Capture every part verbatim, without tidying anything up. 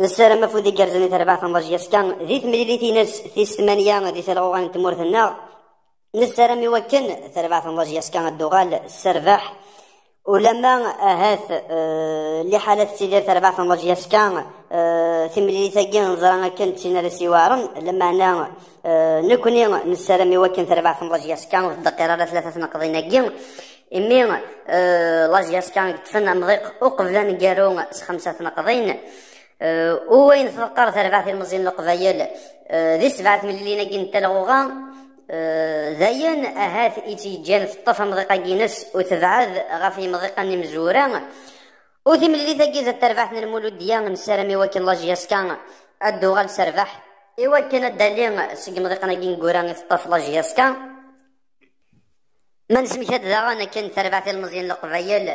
نسالم فودي كارزني تربعة مراجع سكان ذي تمريريتي ناس ذي ثمانية ذي ثلاثة تمورثنا نسالم يوكن تربعة مراجع سكان الدغال السرباح ولما هاث اللي حالات تيدير تربعة مراجع سكان تمريريتي نزرانا كنت تينا سوارا لما انا نكوني نسالم يوكن تربعة مراجع سكان الدقيرة ثلاثة نقضينا كين إمي لاجيا سكان تفنى مضيق وقبل نقارو خمسة نقضين وين فقر ثلاثة المزين القبايل ذي سبعة ملينا كين تلغوغا ذاين هاث إيتي جان في الطفا مضيقا كينس وتبعد غافي مضيقا نمزورا وثي ملي تاكيزا ترباح المولود ديال نسالمي وكن لاجيا سكان الدوغال سرباح إوا كان الدالين سك مضيقنا كين كوران في الطفا لاجيا سكان ما نسميش هاد داغانا كان تربعة المزيان القبايل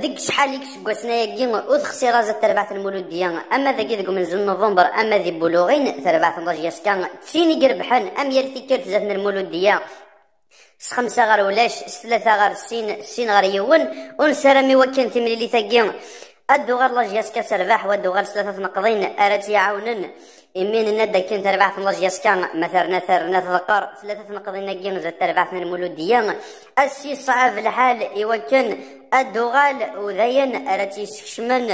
ديك شحال ليك سكواسنايا كيما وتخسي رازا تربعة المولود ديالنا اما ذاك ديك منزل نوفمبر اما ذي بولوغين تربعة مراجع سكان تسيني كربحان ام يا الفكر تزادنا المولود ديال خمسة غار ولاش ثلاثة غار سين سين غار يون ونسرامي وكان تملي تاكين ادو غار لاجيا سكان سرباح وادو غار ثلاثة نقضين ارات يعاونن إمين الندى كان تربعة مراجع سكان مثلا ثرنا ثقار ثلاثة نقضينا كين زاد تربعة المولود ديالنا السي صعاب الحال إوا كان الدغال وذاين راه يشكشمن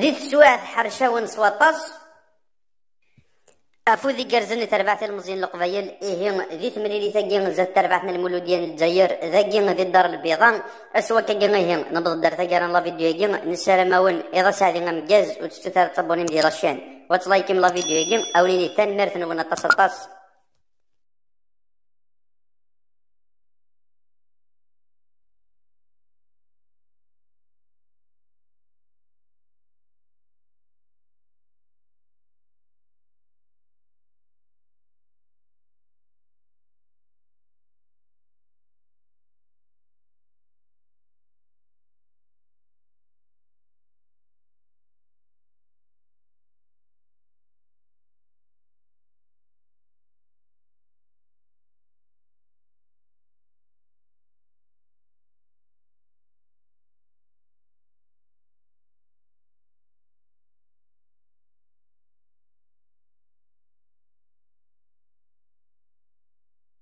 ذي السواع حرشاون سواطاس أفو ذي كرزن تربعة المزين القبايل إيه ذي ثمريريتا كين زاد تربعة المولود ديال الجزائر ذا كين ذي الدار البيضاء أسوا كين إيه نبض الدار تاكارا لا فيديو كين نسالا ماون إذا ساعدي غامكاز وتستثار تصابوني مدير الشان وتلايكم لا فيديو يجيم أوليني ثان مرثن ونطاس الطاس